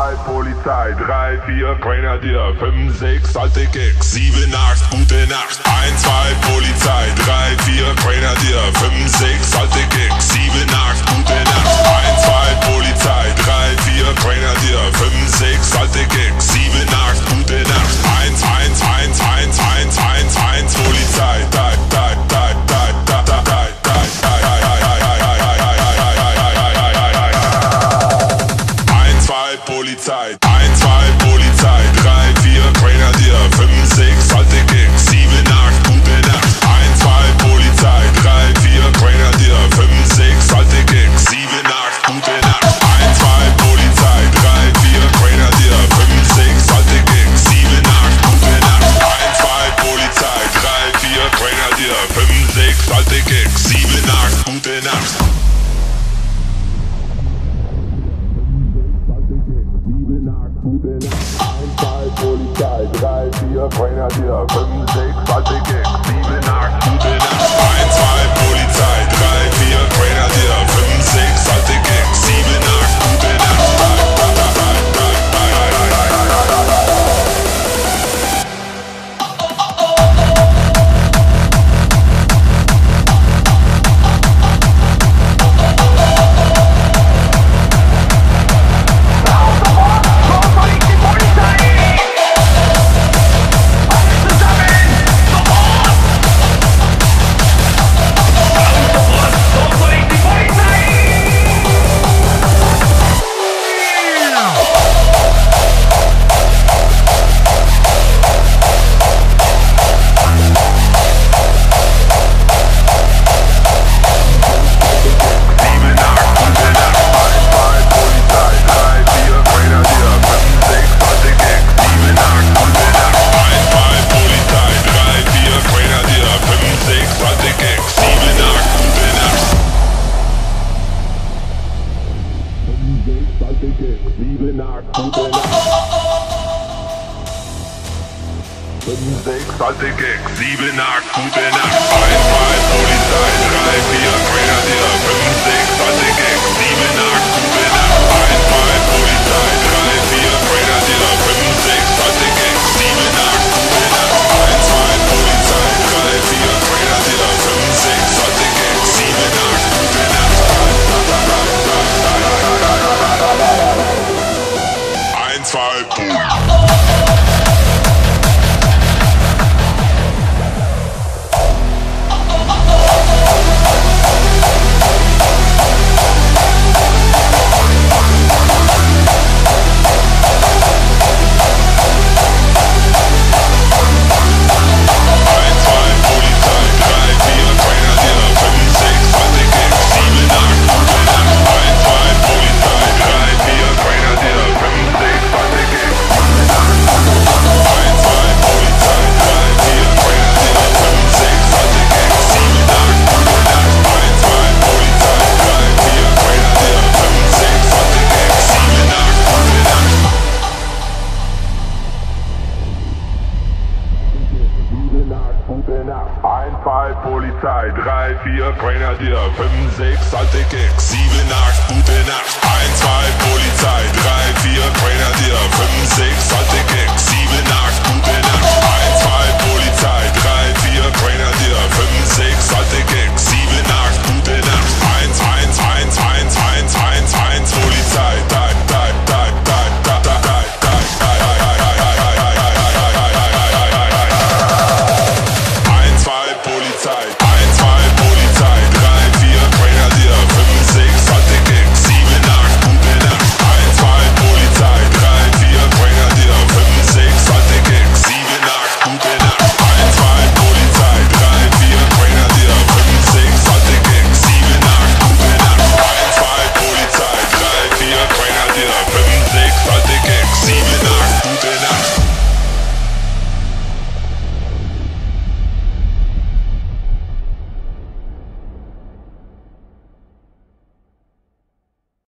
Polizei, Polizei, 3, 4, Grenadier, 5, 6, alte Gags, 7, 8, gute Nacht, 1, 2, Polizei, 3, 4, Grenadier, 5, 6, alte Gags, 7, 8, gute Nacht, 1, 2, Polizei, 3, 4, Grenadier, 5, 6, alte Gags, 7, 8, gute Nacht, 1, 1, 1, 1, 1, 1, 1, Polizei, da, da, da, da, da, da, da, da, da, da. Polizei, 1, 2, Polizei, 3, 4, Grenadier, 5, 6, alte Gags, 7, 8, gute Nacht, 1, 2, Polizei, 3, 4, Grenadier, 5, 6, alte Gags, 7, 8, gute Nacht, 1, 2, Polizei, 3, 4, Grenadier, 5, 6, alte Gags, 7, 8, gute Nacht, 1, 2, Polizei, 3, 4, Grenadier, 5, 6, alte Gags, 7, 8, gute Nacht. Polizei, 3, 4, Grenadier, 5, 6, alte Gags, 7, 8, gute Nacht, 1, 2, Polizei, 3, 4, Grenadier, 5, 6, alte Gags, 7, 8, gute Alte Gags.